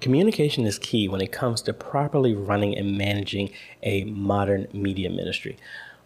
Communication is key when it comes to properly running and managing a modern media ministry.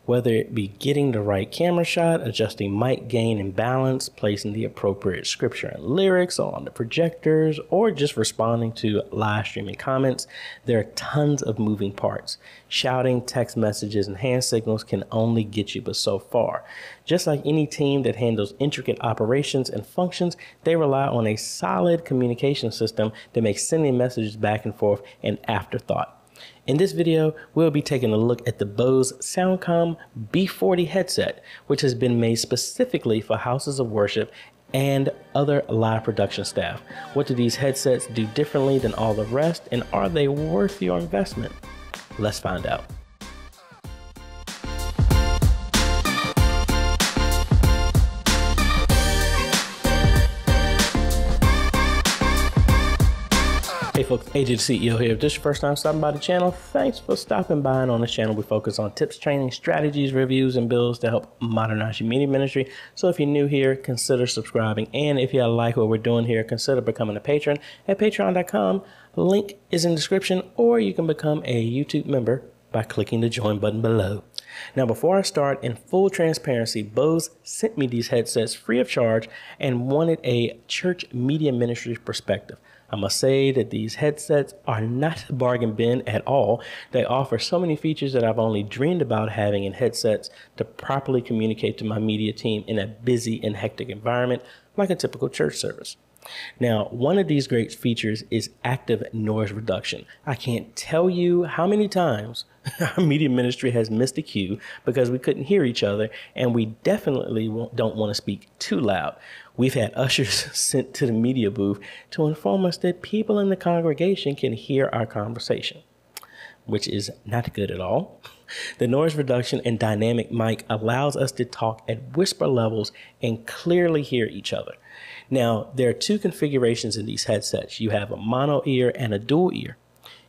Whether it be getting the right camera shot, adjusting mic gain and balance, placing the appropriate scripture and lyrics on the projectors, or just responding to live streaming comments, there are tons of moving parts. Shouting, text messages, and hand signals can only get you but so far. Just like any team that handles intricate operations and functions, they rely on a solid communication system that makes sending messages back and forth an afterthought. In this video, we'll be taking a look at the Bose Soundcomm B40 headset, which has been made specifically for houses of worship and other live production staff. What do these headsets do differently than all the rest, and are they worth your investment? Let's find out. Hey folks, AJ the CEO here. If this is your first time stopping by the channel, thanks for stopping by. And on this channel, we focus on tips, training, strategies, reviews, and builds to help modernize your media ministry. So if you're new here, consider subscribing. And if you like what we're doing here, consider becoming a patron at patreon.com. Link is in the description, or you can become a YouTube member by clicking the join button below. Now, before I start, in full transparency, Bose sent me these headsets free of charge and wanted a church media ministry perspective. I must say that these headsets are not a bargain bin at all. They offer so many features that I've only dreamed about having in headsets to properly communicate to my media team in a busy and hectic environment like a typical church service. Now, one of these great features is active noise reduction. I can't tell you how many times our media ministry has missed a cue because we couldn't hear each other, and we definitely don't want to speak too loud. We've had ushers sent to the media booth to inform us that people in the congregation can hear our conversation, which is not good at all. The noise reduction and dynamic mic allows us to talk at whisper levels and clearly hear each other. Now, there are two configurations in these headsets. You have a mono ear and a dual ear.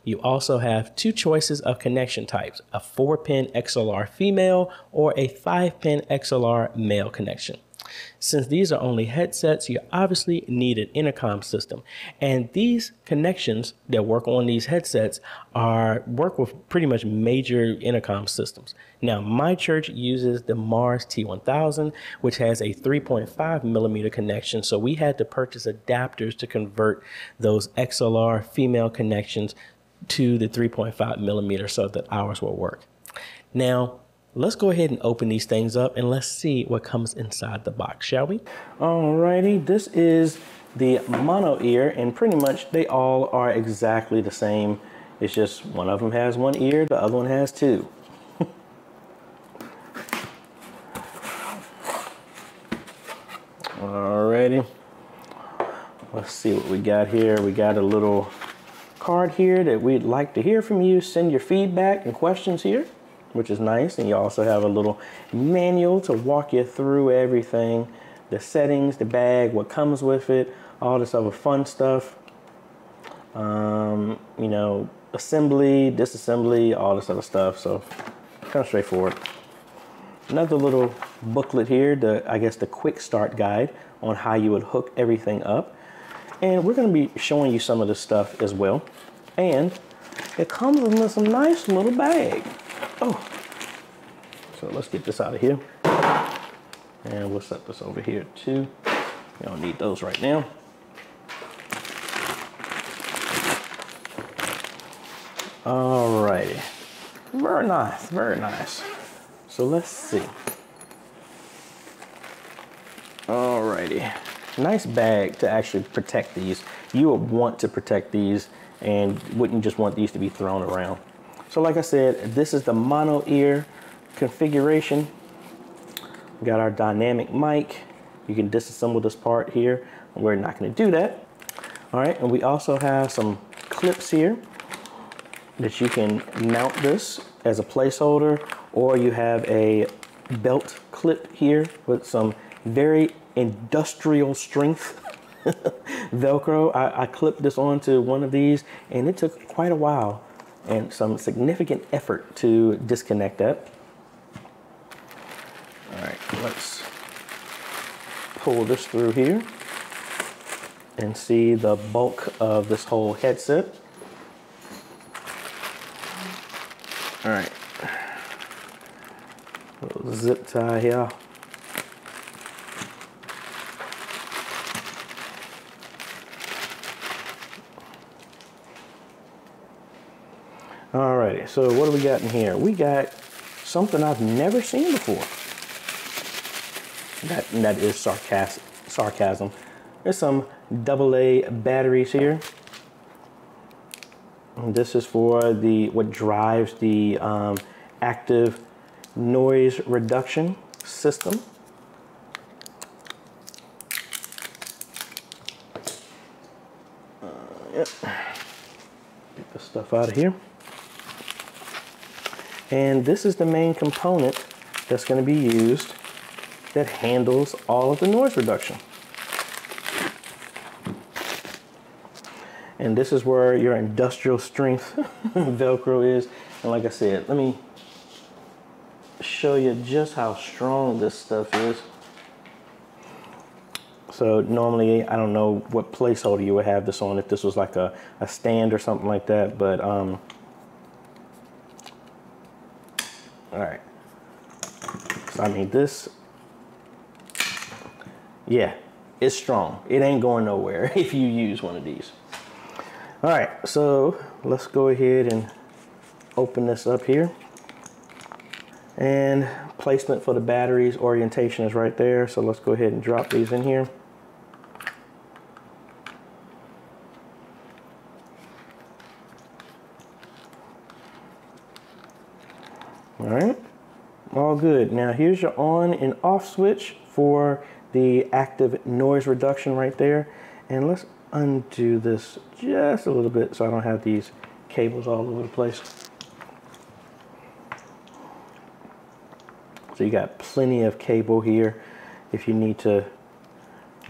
You also have two choices of connection types, a 4-pin XLR female or a 5-pin XLR male connection. Since these are only headsets, you obviously need an intercom system. And these connections that work on these headsets work with pretty much major intercom systems. Now, my church uses the Mars T1000, which has a 3.5mm connection. So we had to purchase adapters to convert those XLR female connections to the 3.5mm so that ours will work. Now, let's go ahead and open these things up and let's see what comes inside the box, shall we? Alrighty, this is the mono ear, and pretty much they all are exactly the same. It's just one of them has one ear, the other one has two. Alrighty, let's see what we got here. We got a little card here that we'd like to hear from you. Send your feedback and questions here, which is nice. And you also have a little manual to walk you through everything, the settings, the bag, what comes with it, all this other fun stuff, you know, assembly, disassembly, all this other stuff. So kind of straightforward. Another little booklet here, I guess the quick start guide on how you would hook everything up. And we're going to be showing you some of this stuff as well. And it comes in this nice little bag. Oh, so let's get this out of here. And we'll set this over here too. We don't need those right now. All righty. Very nice, very nice. So let's see. All righty. Nice bag to actually protect these. You would want to protect these and wouldn't just want these to be thrown around. So like I said, this is the mono ear configuration. We got our dynamic mic. You can disassemble this part here. We're not going to do that. All right. And we also have some clips here that you can mount this as a placeholder, or you have a belt clip here with some very industrial strength Velcro. I clipped this onto one of these and it took quite a while and some significant effort to disconnect that. All right, let's pull this through here. and see the bulk of this whole headset. All right, little zip tie here. Alrighty, so what do we got in here? We got something I've never seen before. That is sarcasm. There's some AA batteries here. And this is for the what drives the active noise reduction system. Yep. Get this stuff out of here. And this is the main component that's going to be used that handles all of the noise reduction. And this is where your industrial strength Velcro is. And like I said, let me show you just how strong this stuff is. So normally, I don't know what placeholder you would have this on if this was like a stand or something like that, but all right, so I mean this, yeah, it's strong. It ain't going nowhere if you use one of these. All right, so let's go ahead and open this up here. And placement for the batteries, orientation is right there. So let's go ahead and drop these in here. All right, all good. Now here's your on and off switch for the active noise reduction right there. And let's undo this just a little bit so I don't have these cables all over the place. So you got plenty of cable here if you need to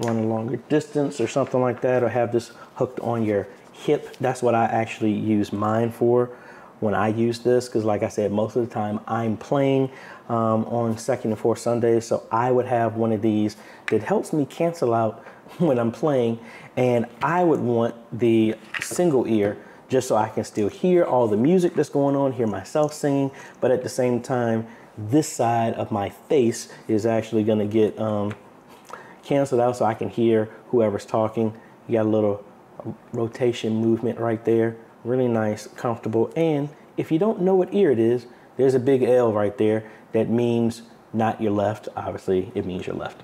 run a longer distance or something like that, or have this hooked on your hip. That's what I actually use mine for when I use this, because like I said, most of the time I'm playing on second and fourth Sundays, so I would have one of these that helps me cancel out when I'm playing, and I would want the single ear just so I can still hear all the music that's going on, hear myself singing, but at the same time, this side of my face is actually gonna get canceled out so I can hear whoever's talking. You got a little rotation movement right there. Really nice, comfortable, and if you don't know what ear it is, there's a big L right there. That means not your left. Obviously, it means your left.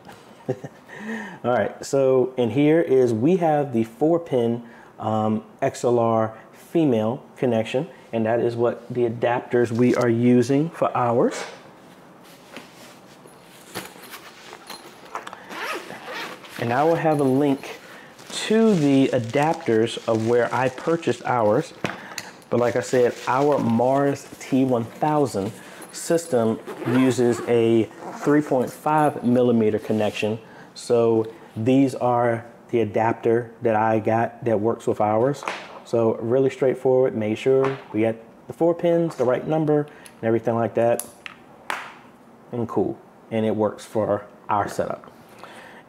All right, so in here is we have the 4-pin XLR female connection, and that is what the adapters we are using for ours. And I will have a link to the adapters of where I purchased ours. But like I said, our Mars T1000 system uses a 3.5mm connection. So these are the adapter that I got that works with ours. So really straightforward, made sure we got the 4 pins, the right number and everything like that. And cool, and it works for our setup.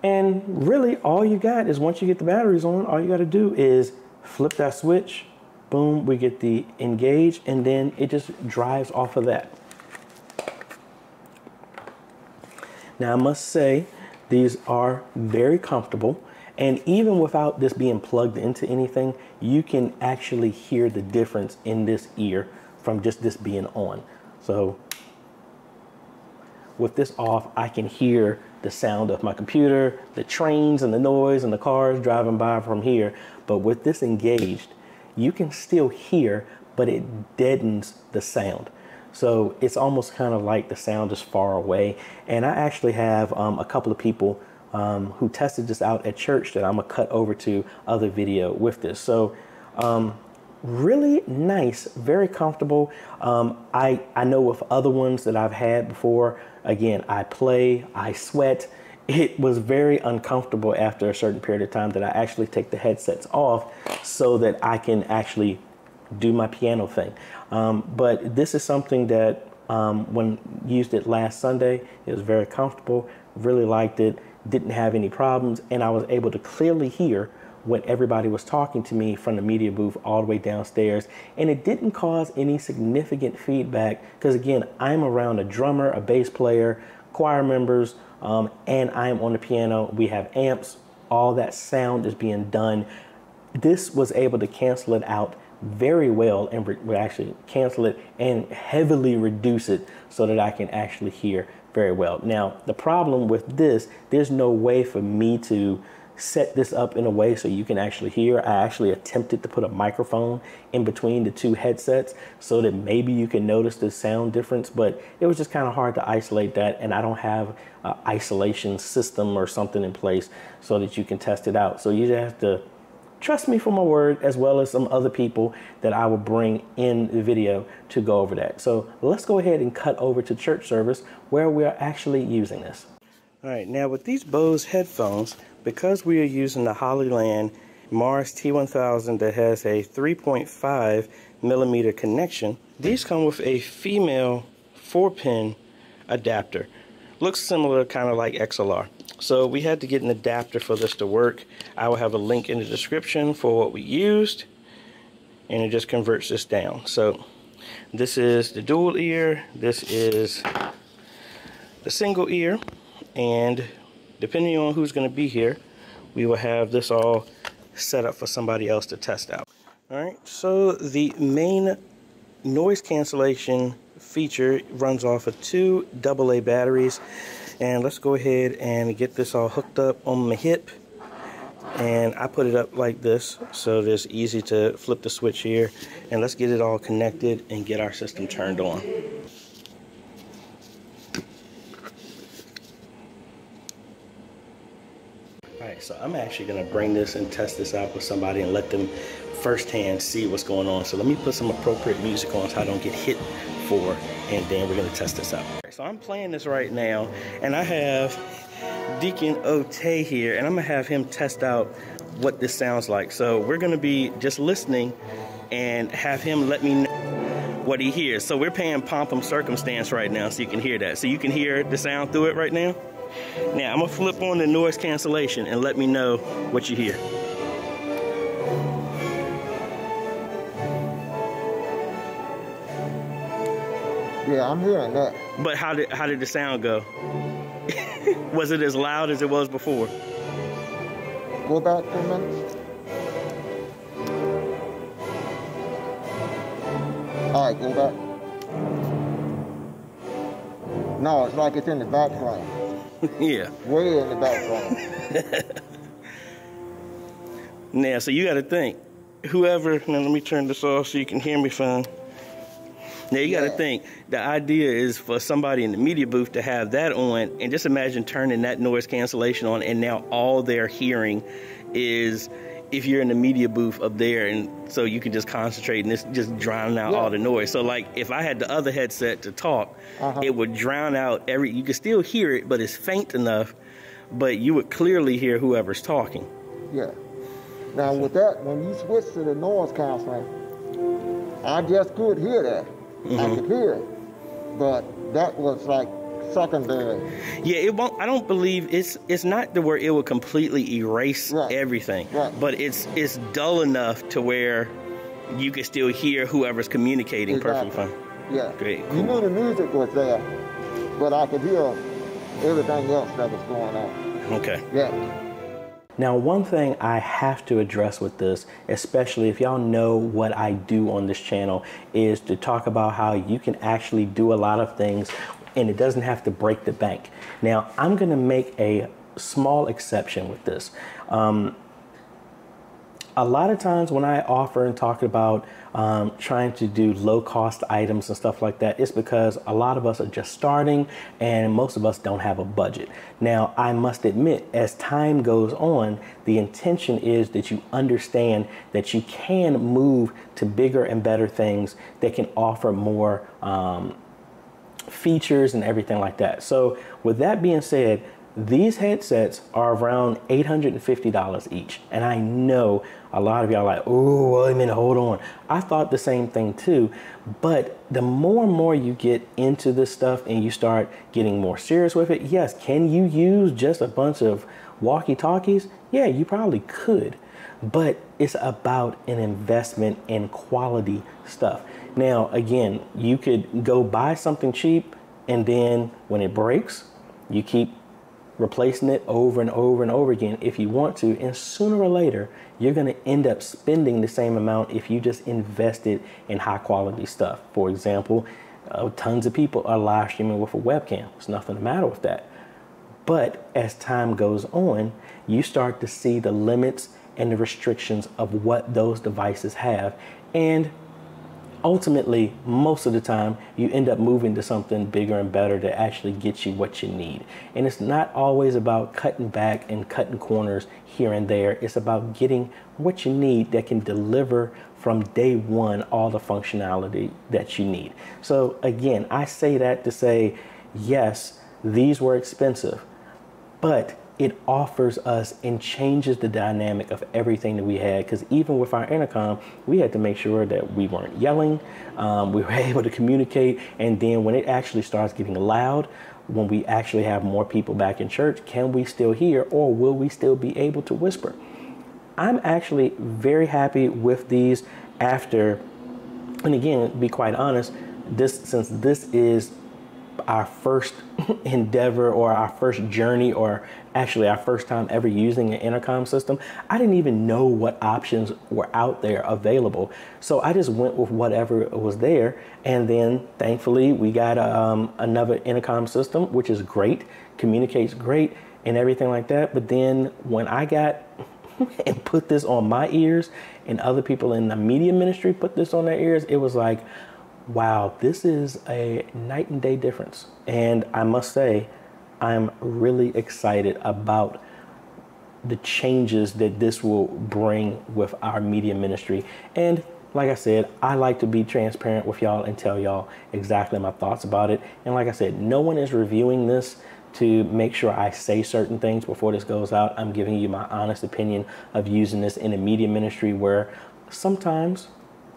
And really all you got is once you get the batteries on, all you got to do is flip that switch, boom, we get the engage, and then it just drives off of that. Now I must say these are very comfortable, and even without this being plugged into anything, you can actually hear the difference in this ear from just this being on. So with this off, I can hear the sound of my computer, the trains and the noise and the cars driving by from here. But with this engaged, you can still hear, but it deadens the sound. So it's almost kind of like the sound is far away. And I actually have a couple of people who tested this out at church that I'm gonna cut over to other video with this. So really nice, very comfortable. I know with other ones that I've had before, again, I play, I sweat. It was very uncomfortable after a certain period of time that I actually take the headsets off so that I can actually do my piano thing. But this is something that when used it last Sunday, it was very comfortable, really liked it, didn't have any problems, and I was able to clearly hear what everybody was talking to me from the media booth all the way downstairs, and it didn't cause any significant feedback because, again, I'm around a drummer, a bass player, choir members, and I'm on the piano. We have amps. All that sound is being done. This was able to cancel it out very well, and we actually cancel it and heavily reduce it so that I can actually hear very well. Now, the problem with this, there's no way for me to set this up in a way so you can actually hear. I actually attempted to put a microphone in between the two headsets so that maybe you can notice the sound difference, but it was just kind of hard to isolate that, and I don't have an isolation system or something in place so that you can test it out. So you just have to trust me for my word, as well as some other people that I will bring in the video to go over that. So let's go ahead and cut over to church service where we are actually using this. All right, now with these Bose headphones, because we are using the Hollyland Mars T1000 that has a 3.5mm connection, these come with a female 4-pin adapter. Looks similar, kind of like XLR. So we had to get an adapter for this to work. I will have a link in the description for what we used, and it just converts this down. So this is the dual ear, this is the single ear, and depending on who's going to be here, we will have this all set up for somebody else to test out. All right, so the main noise cancellation feature runs off of 2 AA batteries. And let's go ahead and get this all hooked up on my hip. And I put it up like this, so it's easy to flip the switch here. And let's get it all connected and get our system turned on. All right, so I'm actually gonna bring this and test this out with somebody and let them firsthand see what's going on. So let me put some appropriate music on so I don't get hit for, and then we're gonna test this out. So I'm playing this right now, and I have Deacon Ote here, and I'm gonna have him test out what this sounds like. So we're gonna be just listening and have him let me know what he hears. So we're playing Pomp and Circumstance right now, so you can hear that. So you can hear the sound through it right now. Now I'm gonna flip on the noise cancellation and let me know what you hear. Yeah, I'm hearing that. But how did the sound go? Was it as loud as it was before? Go back 3 minutes. All right, go back. No, it's like it's in the background. Yeah. Way in the background. Now, so you got to think. Whoever, now let me turn this off so you can hear me fine. Now you gotta think, the idea is for somebody in the media booth to have that on, and just imagine turning that noise cancellation on, and now all they're hearing is if you're in the media booth up there, and so you can just concentrate and this just drown out all the noise. So like if I had the other headset to talk, it would drown out every, you can still hear it, but it's faint enough, but you would clearly hear whoever's talking. Yeah. Now with that, when you switch to the noise canceling, I just could hear that. I could hear it, but that was like secondary. Yeah, it won't. I don't believe it's not to where it will completely erase everything, but it's dull enough to where you can still hear whoever's communicating perfectly fine. Yeah, great. Cool. You knew the music was there, but I could hear everything else that was going on. Okay. Yeah. Now, one thing I have to address with this, especially if y'all know what I do on this channel, is to talk about how you can actually do a lot of things and it doesn't have to break the bank. Now, I'm gonna make a small exception with this. A lot of times when I offer and talk about trying to do low-cost items and stuff like that, it's because a lot of us are just starting and most of us don't have a budget. Now, I must admit, as time goes on, the intention is that you understand that you can move to bigger and better things that can offer more features and everything like that. So with that being said, these headsets are around $850 each. And I know a lot of y'all are like, oh, wait a minute, hold on. I thought the same thing too. But the more and more you get into this stuff and you start getting more serious with it, yes, can you use just a bunch of walkie-talkies? Yeah, you probably could. but it's about an investment in quality stuff. Now, again, you could go buy something cheap, and then when it breaks, you keep replacing it over and over and over again if you want to, and sooner or later, you're gonna end up spending the same amount if you just invested in high quality stuff. For example, tons of people are live streaming with a webcam. There's nothing the matter with that. But as time goes on, you start to see the limits and the restrictions of what those devices have. And ultimately, most of the time, you end up moving to something bigger and better to actually get you what you need. And it's not always about cutting back and cutting corners here and there. It's about getting what you need that can deliver from day one all the functionality that you need. So again, I say that to say, yes, these were expensive, but it offers us and changes the dynamic of everything that we had, because even with our intercom, we had to make sure that we weren't yelling, we were able to communicate, and then when it actually starts getting loud, when we actually have more people back in church, can we still hear, or will we still be able to whisper? I'm actually very happy with these after, and again, to be quite honest, since this is our first endeavor or our first journey, or actually our first time ever using an intercom system, I didn't even know what options were out there available. So I just went with whatever was there. And then thankfully we got another intercom system, which is great, communicates great and everything like that. But then when I got and put this on my ears, and other people in the media ministry put this on their ears, it was like, wow, this is a night and day difference. And I must say, I'm really excited about the changes that this will bring with our media ministry. And like I said, I like to be transparent with y'all and tell y'all exactly my thoughts about it. And like I said, no one is reviewing this to make sure I say certain things before this goes out. I'm giving you my honest opinion of using this in a media ministry where sometimes,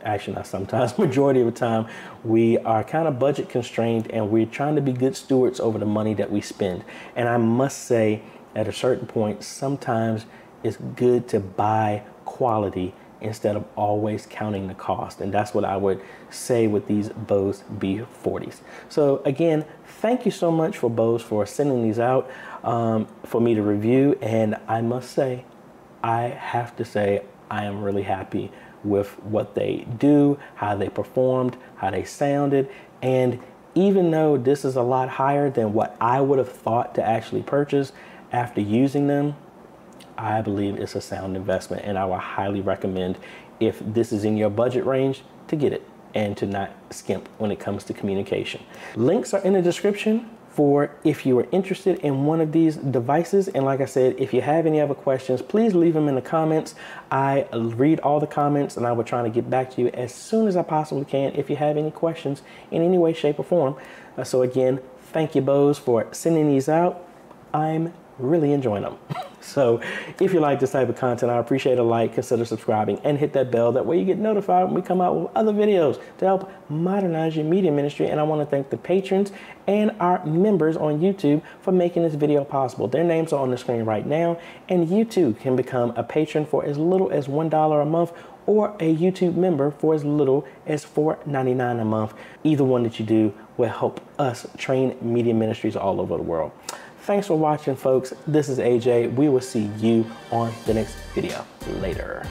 actually not sometimes, majority of the time, we are kind of budget constrained and we're trying to be good stewards over the money that we spend. And I must say, at a certain point, sometimes it's good to buy quality instead of always counting the cost. And that's what I would say with these Bose B40s. So again, thank you so much for Bose for sending these out for me to review. And I must say, I have to say, I am really happy with what they do, how they performed, how they sounded. And even though this is a lot higher than what I would have thought to actually purchase, after using them, I believe it's a sound investment, and I would highly recommend, if this is in your budget range, to get it and to not skimp when it comes to communication. Links are in the description for if you are interested in one of these devices. And like I said, if you have any other questions, please leave them in the comments. I read all the comments and I will try to get back to you as soon as I possibly can if you have any questions in any way, shape or form. So again, thank you Bose for sending these out. I'm really enjoying them. So if you like this type of content, I appreciate a like, consider subscribing and hit that bell. That way you get notified when we come out with other videos to help modernize your media ministry. And I want to thank the patrons and our members on YouTube for making this video possible. Their names are on the screen right now, and you too can become a patron for as little as $1 a month or a YouTube member for as little as $4.99 a month. Either one that you do will help us train media ministries all over the world. Thanks for watching, folks. This is AJ. We will see you on the next video. Later.